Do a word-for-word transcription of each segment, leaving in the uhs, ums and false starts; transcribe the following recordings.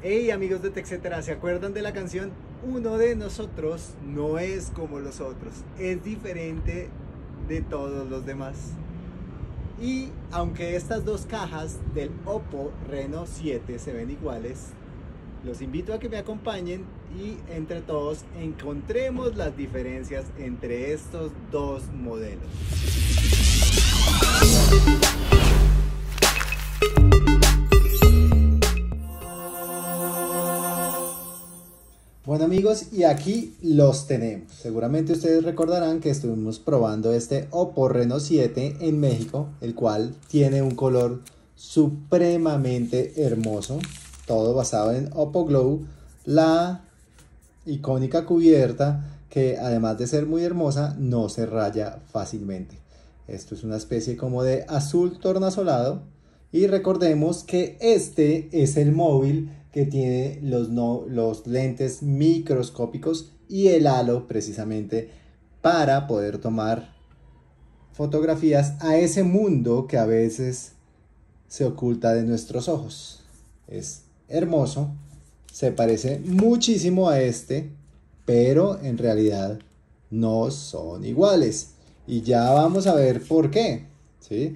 Hey amigos de TECHcetera, ¿se acuerdan de la canción? Uno de nosotros no es como los otros, es diferente de todos los demás. Y aunque estas dos cajas del Oppo Reno siete se ven iguales, los invito a que me acompañen y entre todos encontremos las diferencias entre estos dos modelos. Bueno amigos, y aquí los tenemos. Seguramente ustedes recordarán que estuvimos probando este Oppo Reno siete en México, el cual tiene un color supremamente hermoso, todo basado en Oppo Glow, la icónica cubierta que además de ser muy hermosa, no se raya fácilmente. Esto es una especie como de azul tornasolado, y recordemos que este es el móvil que tiene los, no, los lentes microscópicos y el halo precisamente para poder tomar fotografías a ese mundo que a veces se oculta de nuestros ojos. Es hermoso, se parece muchísimo a este, pero en realidad no son iguales. Y ya vamos a ver por qué, ¿sí?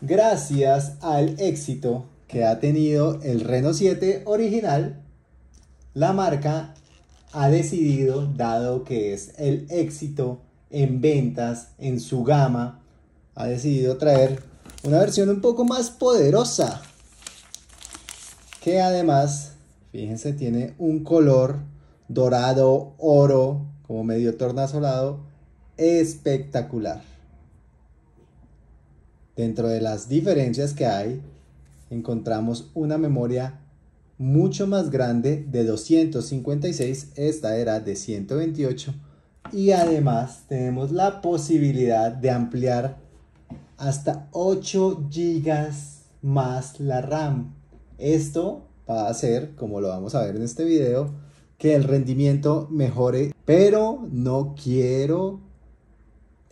Gracias al éxito que ha tenido el Reno siete original, la marca ha decidido, dado que es el éxito en ventas, en su gama, ha decidido traer una versión un poco más poderosa, que además, fíjense, tiene un color dorado, oro, como medio tornasolado, espectacular. Dentro de las diferencias que hay, encontramos una memoria mucho más grande de doscientos cincuenta y seis, esta era de ciento veintiocho, y además tenemos la posibilidad de ampliar hasta ocho gigas más la RAM. Esto va a hacer, como lo vamos a ver en este video, que el rendimiento mejore, pero no quiero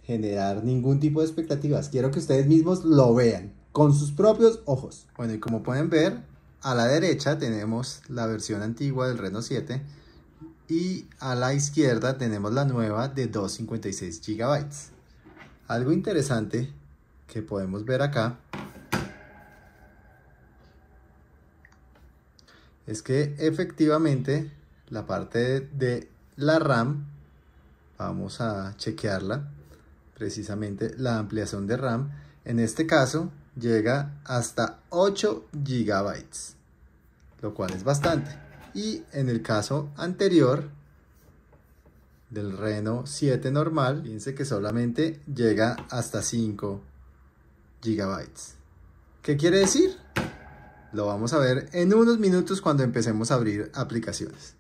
generar ningún tipo de expectativas, quiero que ustedes mismos lo vean con sus propios ojos. Bueno, y como pueden ver, a la derecha tenemos la versión antigua del Reno siete y a la izquierda tenemos la nueva de doscientos cincuenta y seis gigas. Algo interesante que podemos ver acá es que efectivamente la parte de la RAM, vamos a chequearla, precisamente la ampliación de RAM, en este caso llega hasta ocho gigas, lo cual es bastante. Y en el caso anterior del Reno siete normal, fíjense que solamente llega hasta cinco gigas. ¿Qué quiere decir? Lo vamos a ver en unos minutos cuando empecemos a abrir aplicaciones.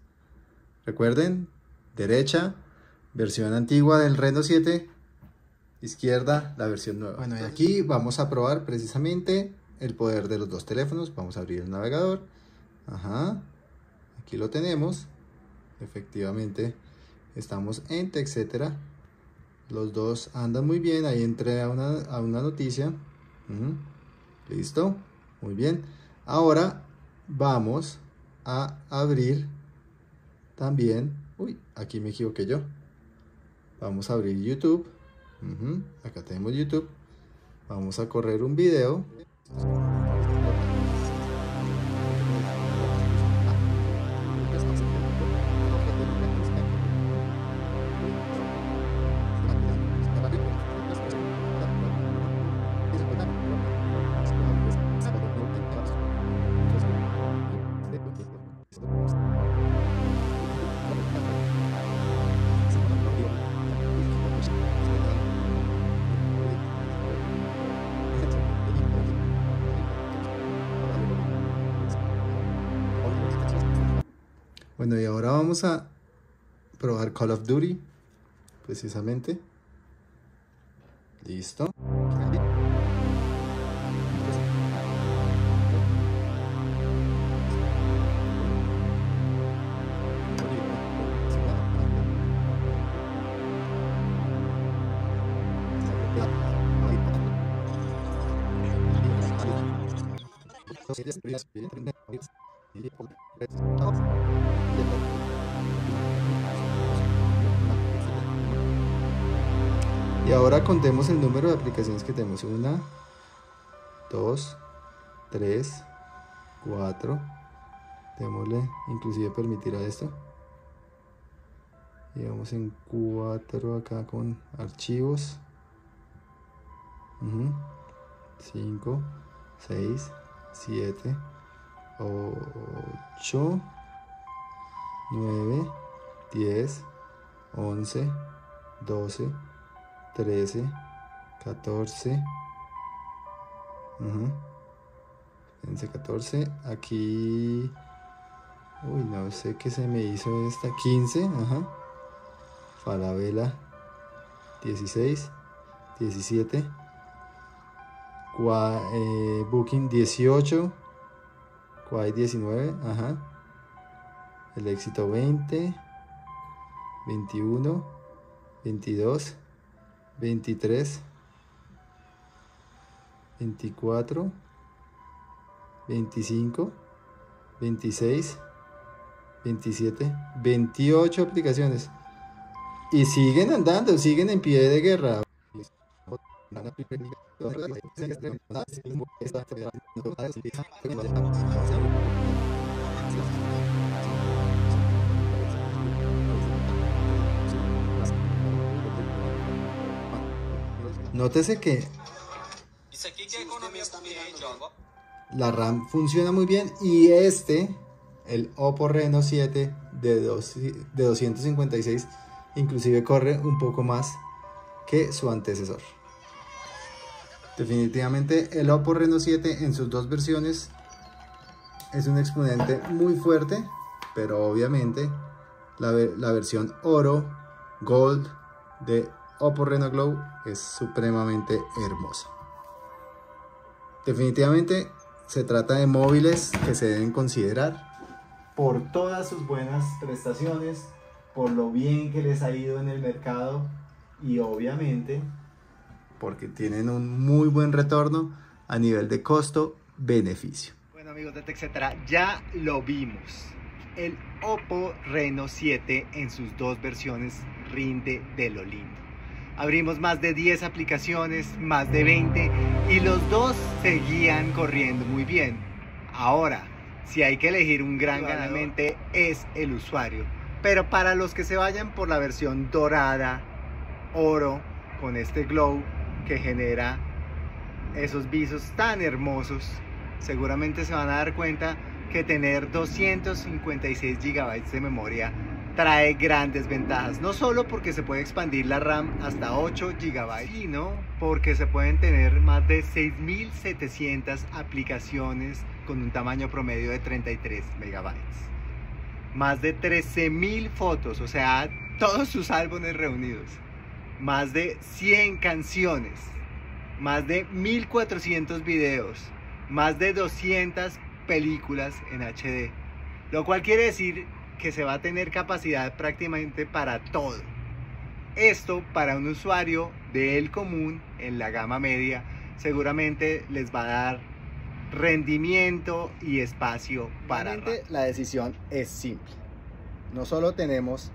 Recuerden, derecha, versión antigua del Reno siete, izquierda, la versión nueva. Bueno, y aquí vamos a probar precisamente el poder de los dos teléfonos. Vamos a abrir el navegador. Ajá. Aquí lo tenemos. Efectivamente, estamos en TECHcetera. Los dos andan muy bien. Ahí entré a una, a una noticia. Uh-huh. Listo. Muy bien. Ahora vamos a abrir también. Uy, aquí me equivoqué yo. Vamos a abrir YouTube. Uh-huh. Acá tenemos YouTube. Vamos a correr un video. Bueno, y ahora vamos a probar Call of Duty, precisamente. Listo. Y ahora contemos el número de aplicaciones que tenemos. Una, dos, tres, cuatro. Démosle inclusive permitir a esto. Y vamos en cuatro acá con archivos. cinco, seis, siete, ocho, nueve, diez, once, doce, trece, catorce. catorce, aquí. Uy, no sé qué se me hizo esta. quince, ajá. Falabela. dieciséis, diecisiete. Qua, eh, Booking dieciocho. Quai diecinueve, ajá. El Éxito veinte. veintiuno. veintidós. veintitrés. veinticuatro. veinticinco, veintiséis, veintisiete, veintiocho aplicaciones. Y siguen andando, siguen en pie de guerra. Nótese que la RAM funciona muy bien y este, el OPPO Reno siete de, de doscientos cincuenta y seis, inclusive corre un poco más que su antecesor. Definitivamente el OPPO Reno siete en sus dos versiones es un exponente muy fuerte, pero obviamente la, la versión oro, gold de OPPO Reno Glow es supremamente hermosa. Definitivamente se trata de móviles que se deben considerar por todas sus buenas prestaciones, por lo bien que les ha ido en el mercado y obviamente porque tienen un muy buen retorno a nivel de costo-beneficio. Bueno amigos de TECHcetera, ya lo vimos. El OPPO Reno siete en sus dos versiones rinde de lo lindo. Abrimos más de diez aplicaciones, más de veinte, y los dos seguían corriendo muy bien. Ahora, si hay que elegir un gran ganador es el usuario. Pero para los que se vayan por la versión dorada, oro, con este glow que genera esos visos tan hermosos, seguramente se van a dar cuenta que tener doscientos cincuenta y seis gigabytes de memoria trae grandes ventajas, no solo porque se puede expandir la RAM hasta ocho gigabytes, sino porque se pueden tener más de seis mil setecientas aplicaciones con un tamaño promedio de treinta y tres megabytes, más de trece mil fotos, o sea, todos sus álbumes reunidos, más de cien canciones, más de mil cuatrocientos videos, más de doscientas películas en H D, lo cual quiere decir que se va a tener capacidad prácticamente para todo. Esto para un usuario del común en la gama media seguramente les va a dar rendimiento y espacio para rato. La decisión es simple. No solo tenemos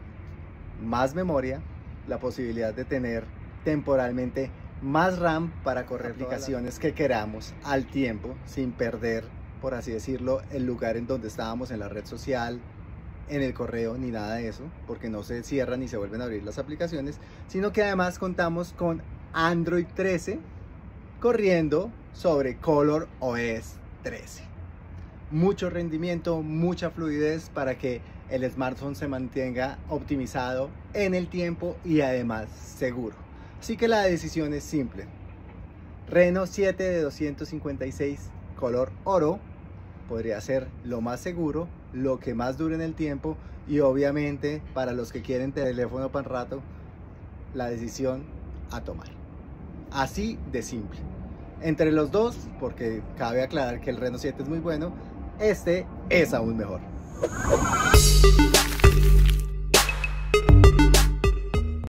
más memoria, la posibilidad de tener temporalmente más RAM para correr aplicaciones que queramos al tiempo sin perder, por así decirlo, el lugar en donde estábamos en la red social, en el correo ni nada de eso, porque no se cierran ni se vuelven a abrir las aplicaciones, sino que además contamos con Android trece corriendo sobre Color O S trece. Mucho rendimiento, mucha fluidez para que el smartphone se mantenga optimizado en el tiempo y además seguro. Así que la decisión es simple. Reno siete de doscientos cincuenta y seis color oro podría ser lo más seguro, lo que más dure en el tiempo, y obviamente para los que quieren teléfono para rato, la decisión a tomar. Así de simple. Entre los dos, porque cabe aclarar que el Reno siete es muy bueno, este es aún mejor.